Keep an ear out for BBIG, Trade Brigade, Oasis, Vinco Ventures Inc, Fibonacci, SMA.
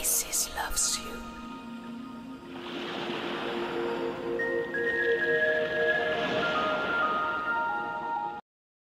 Oasis loves you.